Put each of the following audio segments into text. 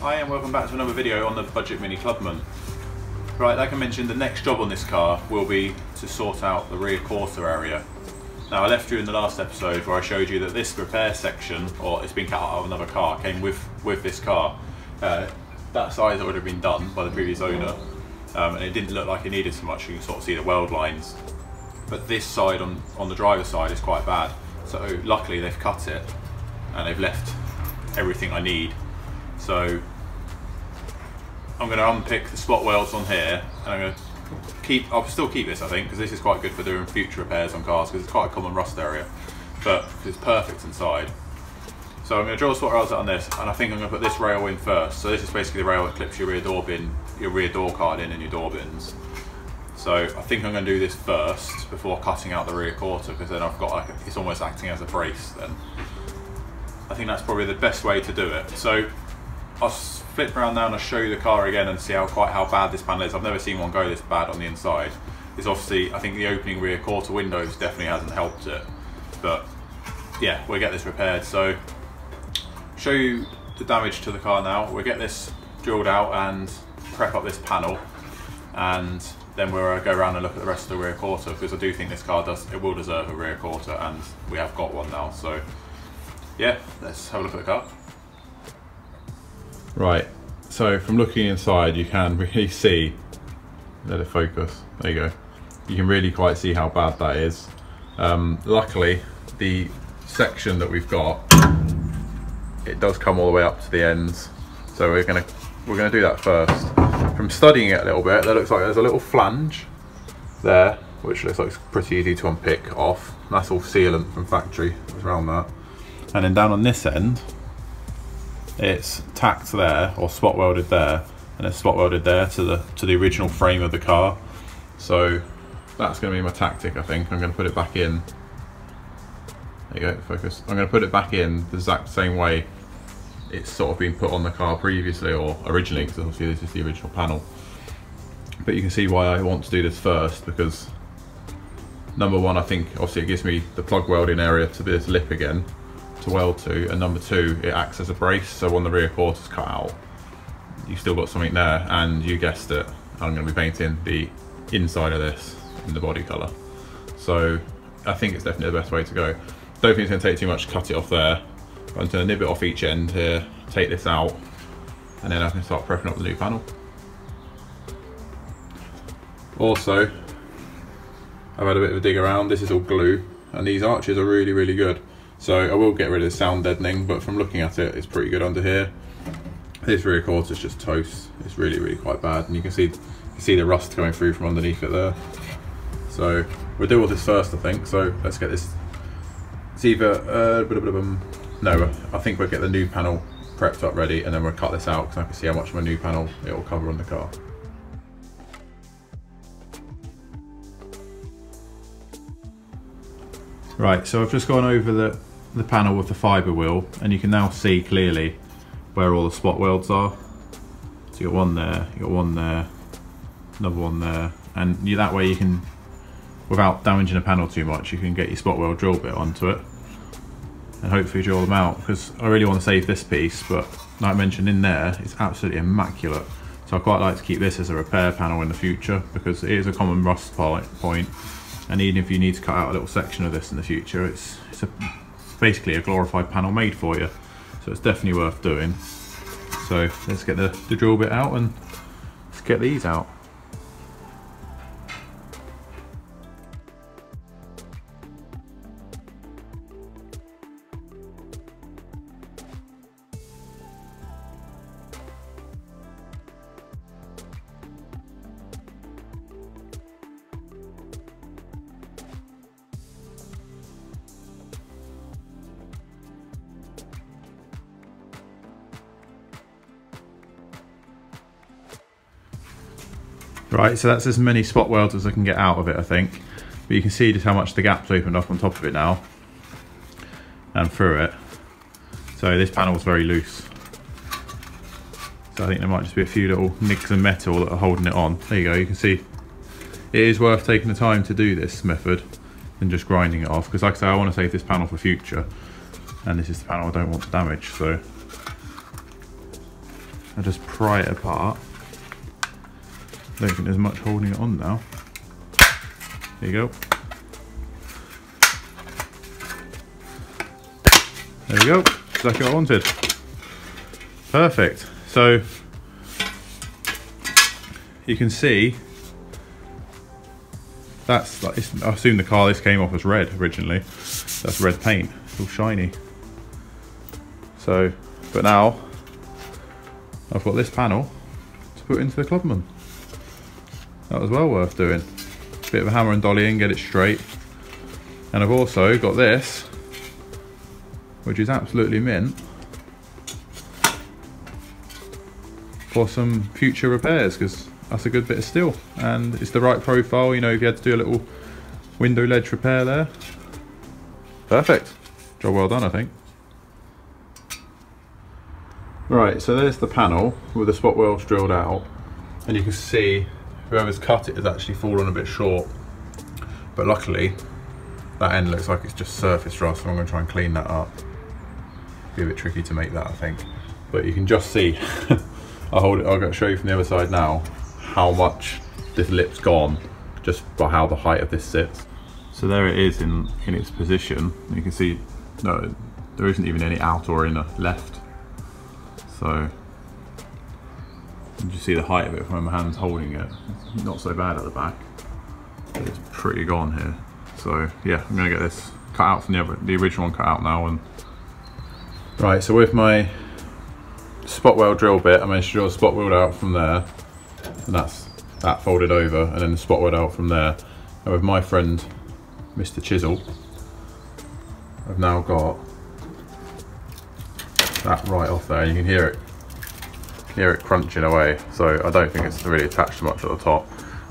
Hi and welcome back to another video on the Budget Mini Clubman. Right, like I mentioned, the next job on this car will be to sort out the rear quarter area. Now I left you in the last episode where I showed you that this repair section, or it's been cut out of another car, came with this car. That size had already been done by the previous owner and it didn't look like it needed so much. You can sort of see the weld lines. But this side on the driver's side is quite bad. So luckily they've cut it and they've left everything I need. So I'm going to unpick the spot welds on here and I'm going to I'll still keep this I think, because this is quite good for doing future repairs on cars, because it's quite a common rust area, but it's perfect inside. So I'm going to draw spot rails out on this, and I think I'm going to put this rail in first. So this is basically the rail that clips your rear door bin, your rear door card in and your door bins. So I think I'm going to do this first before cutting out the rear quarter, because then I've got like it's almost acting as a brace then. I think that's probably the best way to do it. So I'll flip around now and I'll show you the car again and see how bad this panel is. I've never seen one go this bad on the inside. It's obviously, I think the opening rear quarter windows definitely hasn't helped it. But yeah, we'll get this repaired. So show you the damage to the car now. We'll get this drilled out and prep up this panel. And then we'll go around and look at the rest of the rear quarter, because I do think this car will deserve a rear quarter, and we have got one now. So yeah, let's have a look at the car. Right, so from looking inside, you can really see, let it focus, there you go. You can really quite see how bad that is. Luckily, the section that we've got, it does come all the way up to the ends. So we're gonna do that first. From studying it a little bit, that looks like there's a little flange there, which looks like it's pretty easy to unpick off. And that's all sealant from factory, it's around that. And then down on this end, it's tacked there, or spot welded there, and it's spot welded there to the original frame of the car. So that's going to be my tactic, I think. I'm going to put it back in. There you go, focus. I'm going to put it back in the exact same way it's sort of been put on the car previously, or originally, because obviously this is the original panel. But you can see why I want to do this first, because number one, I think obviously it gives me the plug welding area to this lip again to weld to, and number two, it acts as a brace, so when the rear quarter's cut out, you've still got something there. And you guessed it, I'm going to be painting the inside of this in the body colour. So I think it's definitely the best way to go. Don't think it's going to take too much to cut it off there. I'm going to nib it off each end here, take this out, and then I can start prepping up the new panel. Also, I've had a bit of a dig around. This is all glue, and these arches are really, really good. So I will get rid of the sound deadening, but from looking at it, it's pretty good under here. This rear quarter is just toast. It's really, really quite bad. And you can see the rust coming through from underneath it there. So we'll do all this first, I think. So let's get this, it's either, no, I think we'll get the new panel prepped up ready, and then we'll cut this out, because I can see how much of my new panel it will cover on the car. Right, so I've just gone over the panel with the fibre wheel, and you can now see clearly where all the spot welds are. So you've got one there, you've got one there, another one there, and that way you can, without damaging the panel too much, you can get your spot weld drill bit onto it and hopefully drill them out, because I really want to save this piece, but like I mentioned in there, it's absolutely immaculate. So I quite like to keep this as a repair panel in the future, because it is a common rust point, and even if you need to cut out a little section of this in the future, it's basically a glorified panel made for you. So it's definitely worth doing. So let's get the drill bit out and let's get these out. Right, so that's as many spot welds as I can get out of it, I think. But you can see just how much the gap's opened up on top of it now, and through it. So this panel's very loose. So I think there might just be a few little nicks and metal that are holding it on. There you go, you can see it is worth taking the time to do this method than just grinding it off. Because like I say, I want to save this panel for future. And this is the panel I don't want to damage, so I just pry it apart. Don't think there's much holding it on now. There you go. There we go, exactly what I wanted. Perfect. So you can see that's like, I assume the car this came off as red originally. That's red paint, it's all shiny. So, but now I've got this panel to put into the Clubman. That was well worth doing. Bit of a hammer and dolly in, get it straight. And I've also got this, which is absolutely mint for some future repairs, because that's a good bit of steel and it's the right profile. You know, if you had to do a little window ledge repair there. Perfect. Job well done, I think. Right, so there's the panel with the spot welds drilled out, and you can see whoever's cut it has actually fallen a bit short, but luckily that end looks like it's just surface rust, so I'm going to try and clean that up. Be a bit tricky to make that, I think, but you can just see I'll show you from the other side now how much this lip's gone just by how the height of this sits. So there it is in its position. You can see no, there isn't even any out or inner left. So, you see the height of it from my hands holding it. It's not so bad at the back, but it's pretty gone here. So yeah, I'm gonna get this cut out from the original one cut out now. And right, so with my spot weld drill bit, I managed to draw a spot weld out from there, and that's that folded over, and then the spot weld out from there. And with my friend, Mr. Chisel, I've now got that right off there. You can hear it crunching away. So I don't think it's really attached much at the top.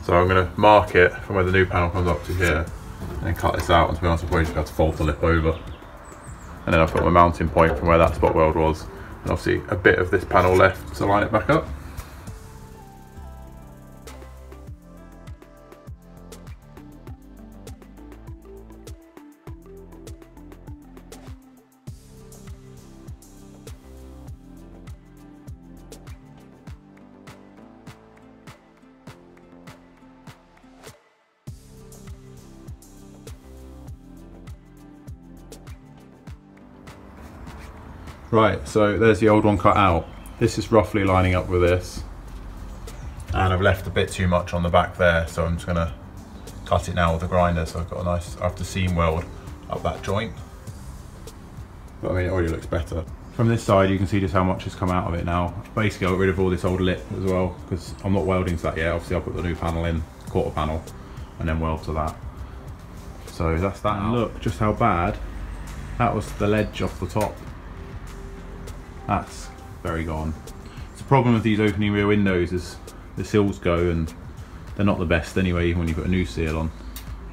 So I'm going to mark it from where the new panel comes up to here, and cut this out. And to be honest, I'll probably just have to fold the lip over. And then I've got my mounting point from where that spot weld was, and obviously a bit of this panel left to line it back up. Right, so there's the old one cut out. This is roughly lining up with this. And I've left a bit too much on the back there, so I'm just gonna cut it now with a grinder. So I've got a nice, I have to seam weld up that joint. But I mean, it already looks better. From this side, you can see just how much has come out of it now. Basically, I got rid of all this old lip as well, because I'm not welding to that yet. Obviously, I'll put the new panel in, quarter panel, and then weld to that. So that's that. And look, just how bad. That was the ledge off the top. That's very gone. The problem with these opening rear windows is the seals go, and they're not the best anyway, even when you put a new seal on.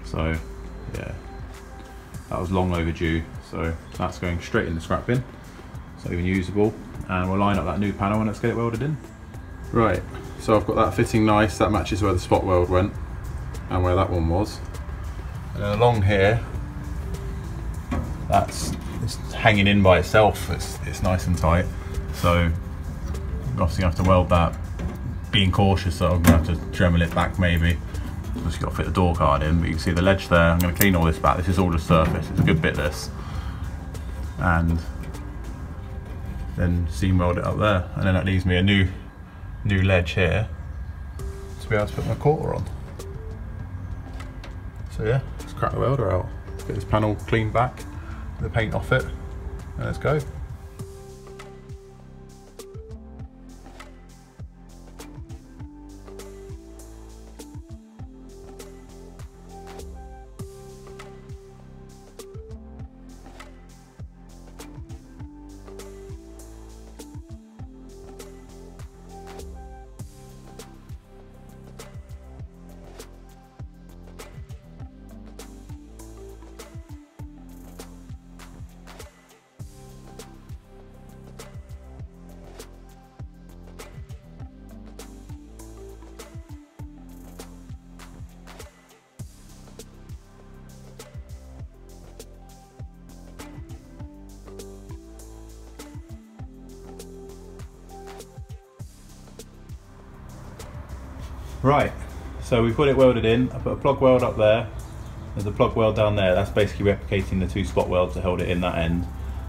So yeah, that was long overdue. So that's going straight in the scrap bin. It's not even usable. And we'll line up that new panel and let's get it welded in. Right, so I've got that fitting nice. That matches where the spot weld went and where that one was. And then along here, it's hanging in by itself. It's nice and tight. So obviously I have to weld that, being cautious that I'm gonna have to Dremel it back maybe. Just gotta fit the door guard in, but you can see the ledge there. I'm gonna clean all this back. This is all just surface. It's a good bit this. And then seam weld it up there. And then that leaves me a new ledge here to be able to put my quarter on. So yeah, let's crack the welder out. Let's get this panel cleaned back, the paint off it, and let's go. Right, so we've got it welded in. I put a plug weld up there. There's a plug weld down there. That's basically replicating the two spot welds that held it in that end.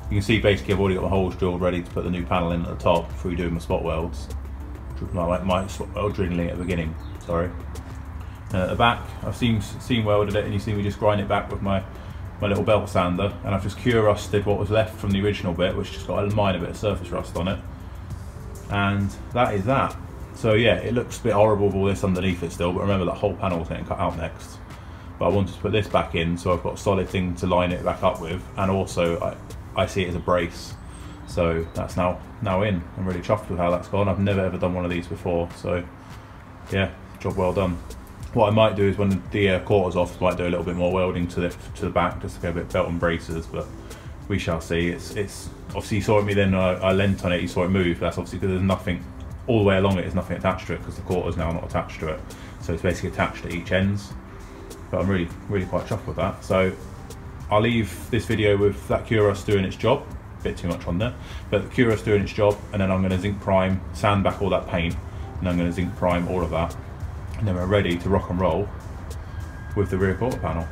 You can see basically I've already got the holes drilled ready to put the new panel in at the top through doing my spot welds. Like my spot weld drilling at the beginning, sorry. At the back, I've seam welded it, and you see me just grind it back with my little belt sander, and I've just cure rusted what was left from the original bit, which just got a minor bit of surface rust on it. And that is that. So yeah, it looks a bit horrible with all this underneath it still, but remember that whole panel is getting cut out next. But I wanted to put this back in, so I've got a solid thing to line it back up with, and also I see it as a brace. So that's now in. I'm really chuffed with how that's gone. I've never ever done one of these before, so yeah, job well done. What I might do is when the quarter's off, I might do a little bit more welding to the back, just to get a bit of belt and braces, but we shall see. It's obviously, you saw it me then, I leant on it, you saw it move. That's obviously because there's nothing, all the way along it, there's nothing attached to it, because the quarter's now not attached to it. So it's basically attached at each ends. But I'm really, really quite chuffed with that. So I'll leave this video with that Curos doing its job. A bit too much on there, but the Curos doing its job, and then I'm gonna zinc prime, sand back all that paint, and I'm gonna zinc prime all of that. And then we're ready to rock and roll with the rear quarter panel.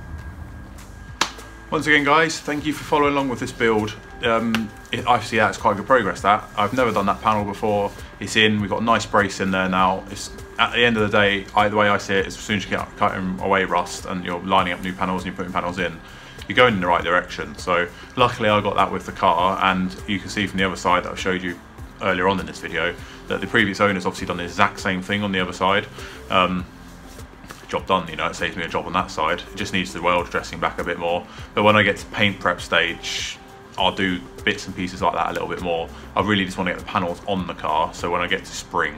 Once again guys, thank you for following along with this build. I see that's quite good progress that. I've never done that panel before. It's in, we've got a nice brace in there now. It's, at the end of the day, the way I see it is as soon as you get cutting away rust and you're lining up new panels and you're putting panels in, you're going in the right direction. So luckily I got that with the car, and you can see from the other side that I showed you earlier on in this video that the previous owner's obviously done the exact same thing on the other side. Job done, you know, it saves me a job on that side. It just needs the weld dressing back a bit more. But when I get to paint prep stage, I'll do bits and pieces like that a little bit more. I really just want to get the panels on the car, so when I get to spring,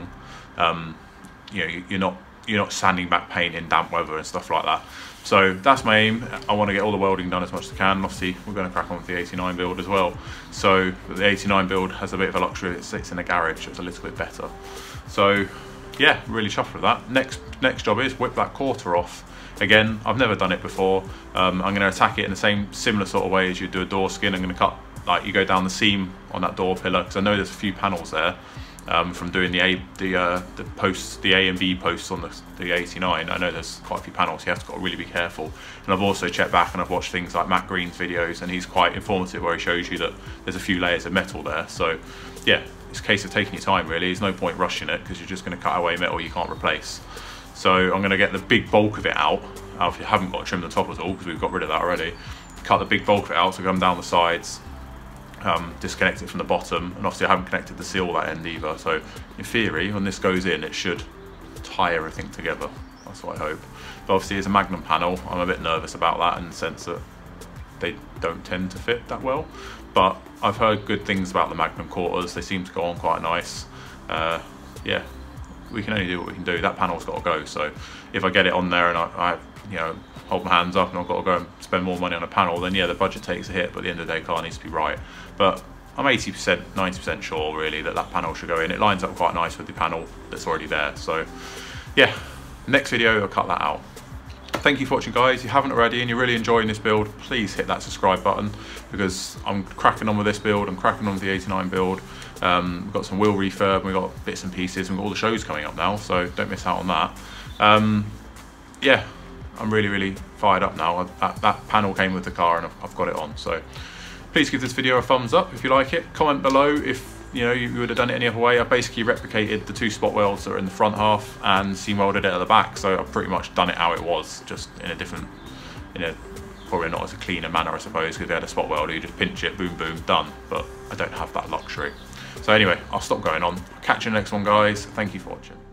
you know, you're not sanding back paint in damp weather and stuff like that. So that's my aim. I want to get all the welding done as much as I can. Obviously, we're going to crack on with the 89 build as well. So the 89 build has a bit of a luxury. It sits in a garage, so it's a little bit better. So yeah, really chuffed with that. Next job is whip that quarter off. Again, I've never done it before. I'm going to attack it in the same similar sort of way as you do a door skin. I'm going to cut, like you go down the seam on that door pillar, because I know there's a few panels there from doing the posts, the A and B posts on the 89. I know there's quite a few panels. You have to really be careful. And I've also checked back and I've watched things like Matt Green's videos, and he's quite informative where he shows you that there's a few layers of metal there. So yeah, it's a case of taking your time really. There's no point rushing it, because you're just going to cut away metal you can't replace. So I'm going to get the big bulk of it out. If you haven't got to trim the top at all, because we've got rid of that already, cut the big bulk of it out, so come down the sides, disconnect it from the bottom, and obviously I haven't connected the seal that end either. So in theory, when this goes in, it should tie everything together. That's what I hope. But obviously it's a Magnum panel. I'm a bit nervous about that, in the sense that they don't tend to fit that well. But I've heard good things about the Magnum quarters. They seem to go on quite nice. Yeah. We can only do what we can do. That panel's got to go. So if I get it on there and I you know, hold my hands up and I've got to go and spend more money on a panel, then yeah, the budget takes a hit. But at the end of the day, car needs to be right. But I'm 80%, 90% sure really that that panel should go in. It lines up quite nice with the panel that's already there. So yeah, next video I'll cut that out. Thank you for watching guys. If you haven't already and you're really enjoying this build, please hit that subscribe button, because I'm cracking on with this build. I'm cracking on with the 89 build. We've got some wheel refurb, we've got bits and pieces, and we've got all the shows coming up now, so don't miss out on that. Yeah, I'm really, really fired up now. That panel came with the car and I've got it on. So please give this video a thumbs up if you like it. Comment below if you know you would have done it any other way. I basically replicated the two spot welds that are in the front half and seam welded it at the back, so I've pretty much done it how it was, just in a different, probably not as a cleaner manner, I suppose, because if you had a spot welder, you just pinch it, boom, boom, done. But I don't have that luxury. So anyway, I'll stop going on. Catch you in the next one, guys. Thank you for watching.